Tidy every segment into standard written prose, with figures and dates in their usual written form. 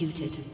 executed.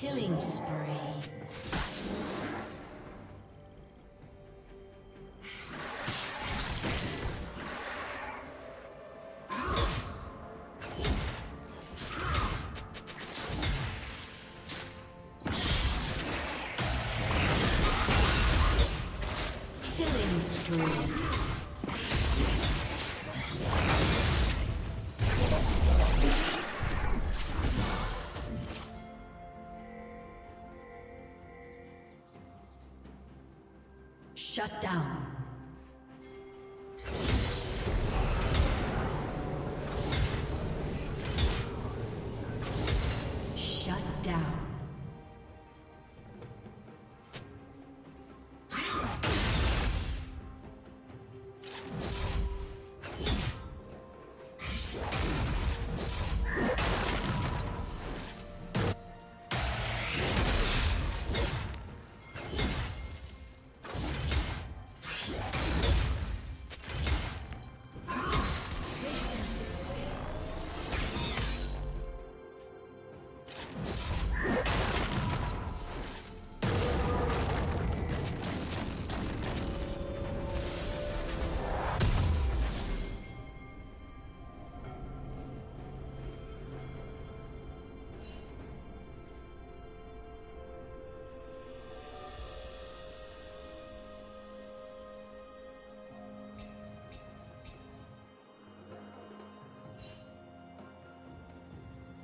Killing spree. Shut down.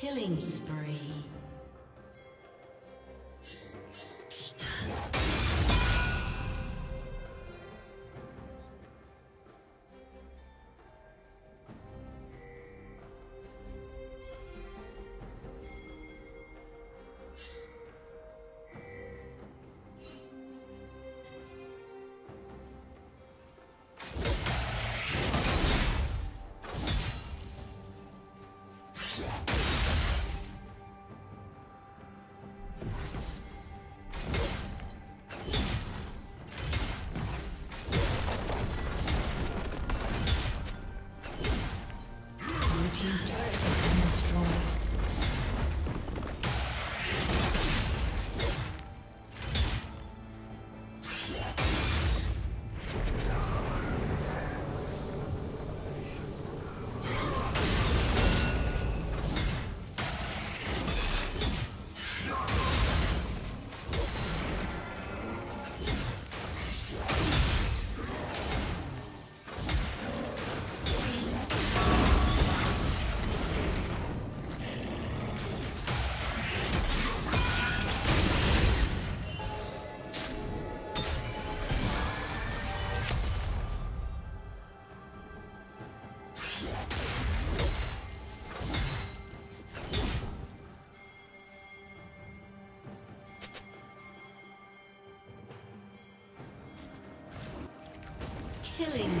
Killing spree. Killing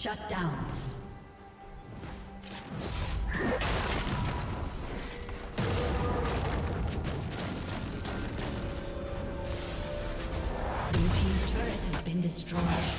Shut down. Blue team's turret has been destroyed.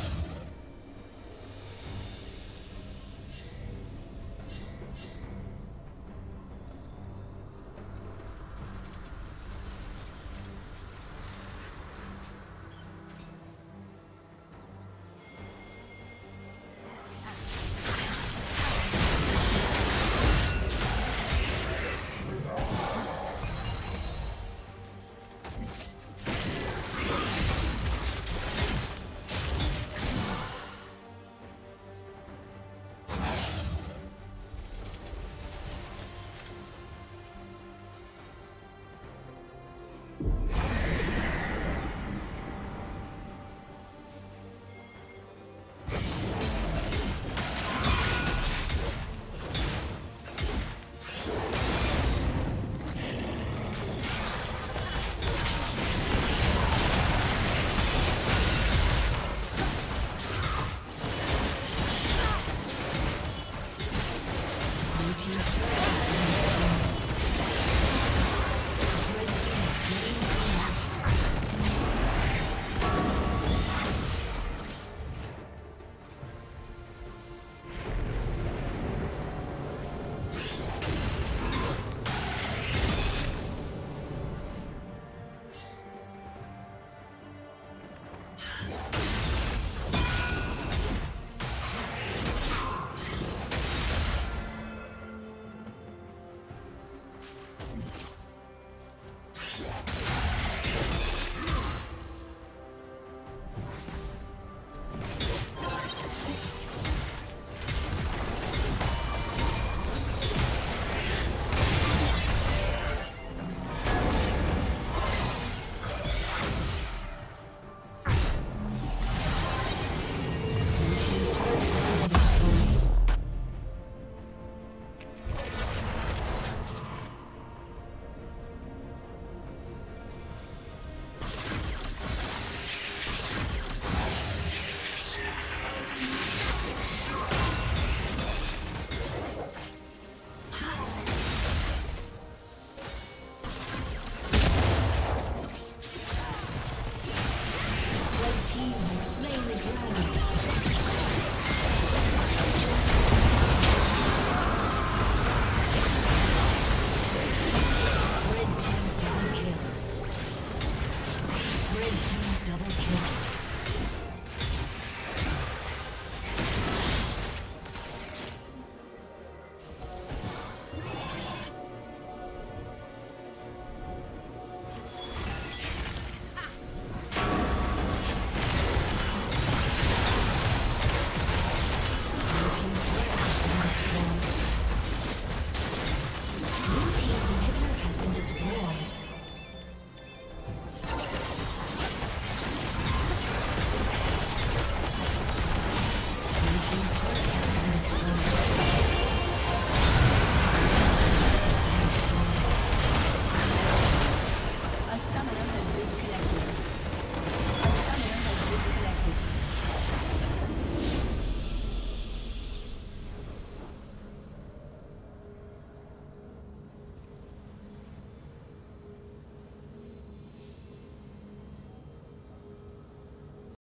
Thank you.